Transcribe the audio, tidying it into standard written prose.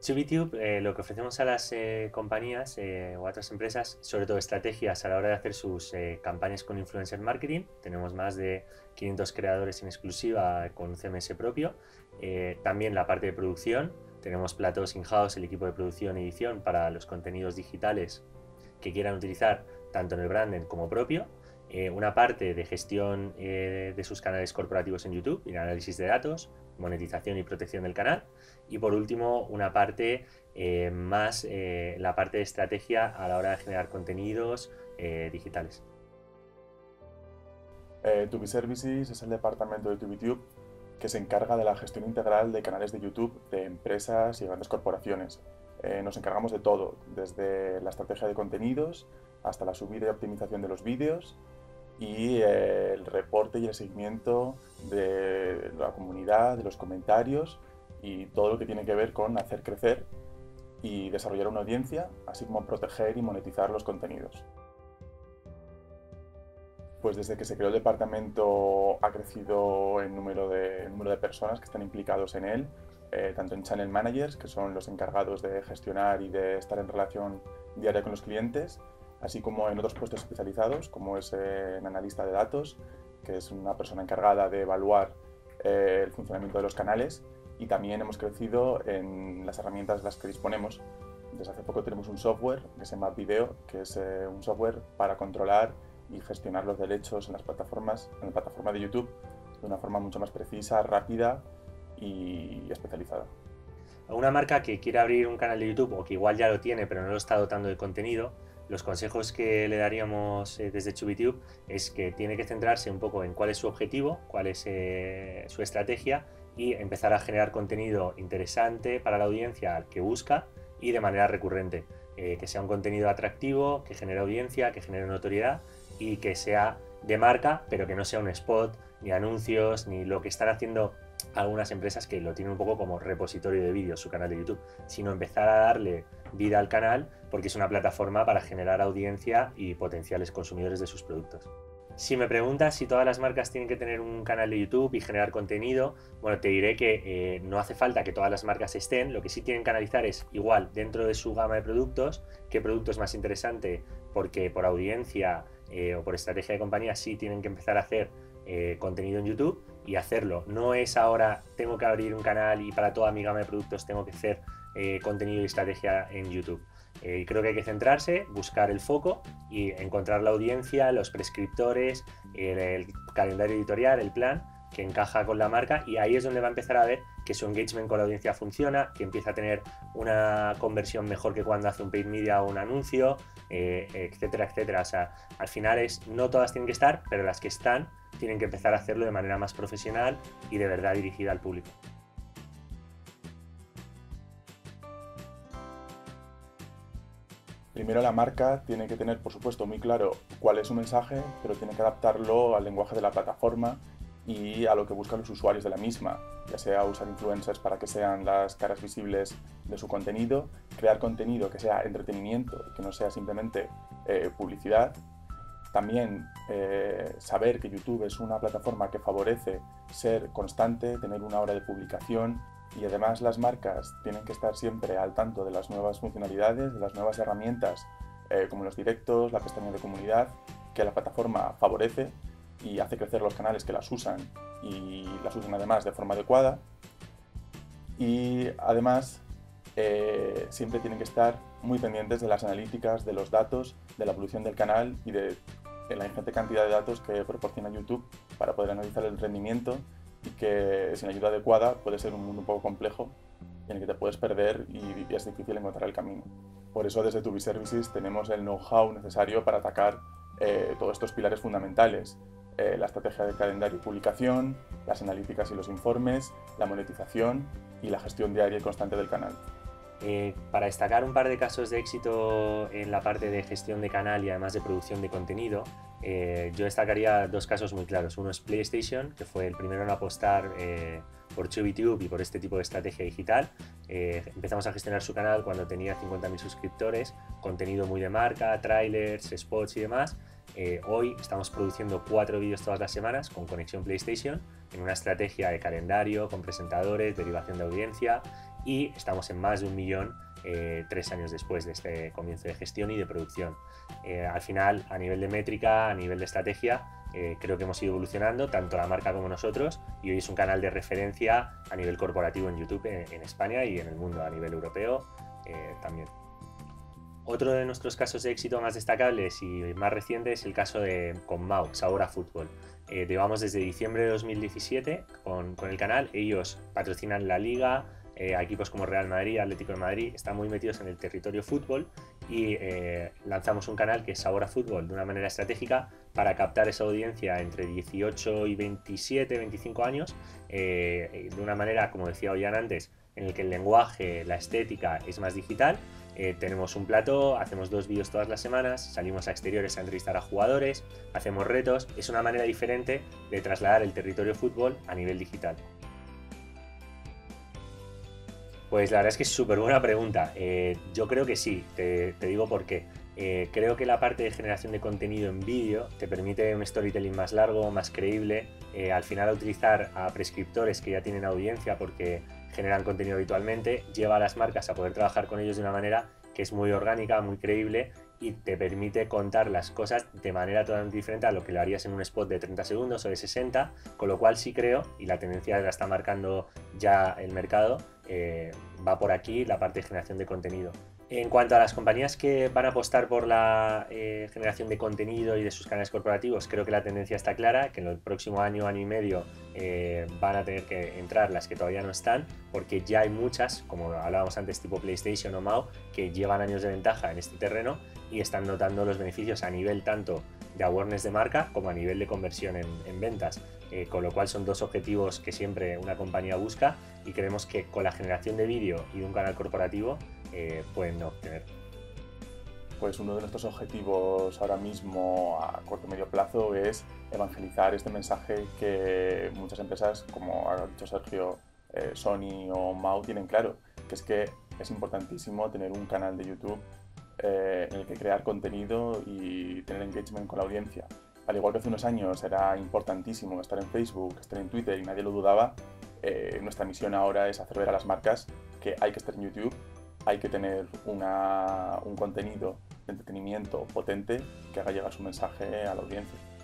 2bTube lo que ofrecemos a las compañías o a otras empresas, sobre todo estrategias a la hora de hacer sus campañas con influencer marketing. Tenemos más de 500 creadores en exclusiva con un CMS propio. También la parte de producción, tenemos platos in-house, el equipo de producción y edición para los contenidos digitales que quieran utilizar tanto en el branding como propio. Una parte de gestión de sus canales corporativos en YouTube, y análisis de datos, monetización y protección del canal. Y por último, una parte más, la parte de estrategia a la hora de generar contenidos digitales. 2bServices es el departamento de 2bTube que se encarga de la gestión integral de canales de YouTube de empresas y grandes corporaciones. Nos encargamos de todo, desde la estrategia de contenidos hasta la subida y optimización de los vídeos, y el reporte y el seguimiento de la comunidad, de los comentarios y todo lo que tiene que ver con hacer crecer y desarrollar una audiencia, así como proteger y monetizar los contenidos. Pues desde que se creó el departamento ha crecido el número de personas que están implicados en él, tanto en Channel Managers, que son los encargados de gestionar y de estar en relación diaria con los clientes, así como en otros puestos especializados, como es un analista de datos, que es una persona encargada de evaluar el funcionamiento de los canales, y también hemos crecido en las herramientas de las que disponemos. Desde hace poco tenemos un software que se llama MapVideo, que es un software para controlar y gestionar los derechos en las plataformas, en la plataforma de YouTube, de una forma mucho más precisa, rápida y especializada. Una marca que quiera abrir un canal de YouTube, o que igual ya lo tiene pero no lo está dotando de contenido, los consejos que le daríamos desde 2bTube es que tiene que centrarse un poco en cuál es su objetivo, cuál es su estrategia, y empezar a generar contenido interesante para la audiencia que busca y de manera recurrente. Que sea un contenido atractivo, que genere audiencia, que genere notoriedad y que sea de marca, pero que no sea un spot, ni anuncios, ni lo que están haciendo algunas empresas que lo tienen un poco como repositorio de vídeos, su canal de YouTube, sino empezar a darle vida al canal, porque es una plataforma para generar audiencia y potenciales consumidores de sus productos. Si me preguntas si todas las marcas tienen que tener un canal de YouTube y generar contenido, bueno, te diré que no hace falta que todas las marcas estén. Lo que sí tienen que analizar es, igual, dentro de su gama de productos, qué producto es más interesante, porque por audiencia o por estrategia de compañía sí tienen que empezar a hacer contenido en YouTube y hacerlo. No es ahora tengo que abrir un canal y para toda mi gama de productos tengo que hacer contenido y estrategia en YouTube. Creo que hay que centrarse, buscar el foco y encontrar la audiencia, los prescriptores, el calendario editorial, el plan que encaja con la marca, y ahí es donde va a empezar a ver que su engagement con la audiencia funciona, que empieza a tener una conversión mejor que cuando hace un paid media o un anuncio, etcétera, etcétera. O sea, al final es, no todas tienen que estar, pero las que están tienen que empezar a hacerlo de manera más profesional y de verdad dirigida al público. Primero, la marca tiene que tener, por supuesto, muy claro cuál es su mensaje, pero tiene que adaptarlo al lenguaje de la plataforma y a lo que buscan los usuarios de la misma, ya sea usar influencers para que sean las caras visibles de su contenido, crear contenido que sea entretenimiento, que no sea simplemente publicidad. También saber que YouTube es una plataforma que favorece ser constante, tener una hora de publicación, y además las marcas tienen que estar siempre al tanto de las nuevas funcionalidades, de las nuevas herramientas como los directos, la pestaña de comunidad, que la plataforma favorece y hace crecer los canales que las usan, y las usan además de forma adecuada. Y además siempre tienen que estar muy pendientes de las analíticas, de los datos, de la evolución del canal y de la ingente cantidad de datos que proporciona YouTube para poder analizar el rendimiento, y que sin ayuda adecuada puede ser un mundo un poco complejo en el que te puedes perder y es difícil encontrar el camino. Por eso desde 2bServices tenemos el know-how necesario para atacar todos estos pilares fundamentales: la estrategia de calendario y publicación, las analíticas y los informes, la monetización y la gestión diaria y constante del canal. Para destacar un par de casos de éxito en la parte de gestión de canal y además de producción de contenido, yo destacaría dos casos muy claros. Uno es PlayStation, que fue el primero en apostar por 2bTube y por este tipo de estrategia digital. Empezamos a gestionar su canal cuando tenía 50.000 suscriptores, contenido muy de marca, trailers, spots y demás. Hoy estamos produciendo 4 vídeos todas las semanas con conexión PlayStation, en una estrategia de calendario, con presentadores, derivación de audiencia, y estamos en más de 1 millón 3 años después de este comienzo de gestión y de producción. Al final, a nivel de métrica, a nivel de estrategia, creo que hemos ido evolucionando, tanto la marca como nosotros, y hoy es un canal de referencia a nivel corporativo en YouTube, en España y en el mundo, a nivel europeo también. Otro de nuestros casos de éxito más destacables y más reciente es el caso de Comau, Sabor a Fútbol. Llevamos desde diciembre de 2017 con el canal. Ellos patrocinan la liga, a equipos como Real Madrid, Atlético de Madrid, están muy metidos en el territorio fútbol y lanzamos un canal que es Sabor a Fútbol de una manera estratégica para captar esa audiencia entre 18 y 27, 25 años, de una manera, como decía Oihan antes, en el que el lenguaje, la estética es más digital. Tenemos un plató, hacemos 2 vídeos todas las semanas, salimos a exteriores a entrevistar a jugadores, hacemos retos. Es una manera diferente de trasladar el territorio fútbol a nivel digital. Pues la verdad es que es súper buena pregunta. Yo creo que sí, te digo por qué. Creo que la parte de generación de contenido en vídeo te permite un storytelling más largo, más creíble. Al final, utilizar a prescriptores que ya tienen audiencia porque generan contenido habitualmente, lleva a las marcas a poder trabajar con ellos de una manera que es muy orgánica, muy creíble y te permite contar las cosas de manera totalmente diferente a lo que lo harías en un spot de 30 segundos o de 60, con lo cual sí creo, y la tendencia la está marcando ya el mercado, va por aquí la parte de generación de contenido. En cuanto a las compañías que van a apostar por la generación de contenido y de sus canales corporativos, creo que la tendencia está clara, que en el próximo año, año y medio, van a tener que entrar las que todavía no están, porque ya hay muchas, como hablábamos antes, tipo PlayStation o Comau, que llevan años de ventaja en este terreno y están notando los beneficios a nivel tanto de awareness de marca como a nivel de conversión en ventas. Con lo cual son 2 objetivos que siempre una compañía busca y creemos que con la generación de vídeo y de un canal corporativo pueden obtener. Pues uno de nuestros objetivos ahora mismo a corto y medio plazo es evangelizar este mensaje que muchas empresas, como ha dicho Sergio, Sony o Mau, tienen claro, que es que es importantísimo tener un canal de YouTube en el que crear contenido y tener engagement con la audiencia. Al igual que hace unos años era importantísimo estar en Facebook, estar en Twitter y nadie lo dudaba, nuestra misión ahora es hacer ver a las marcas que hay que estar en YouTube, hay que tener un contenido de entretenimiento potente que haga llegar su mensaje a la audiencia.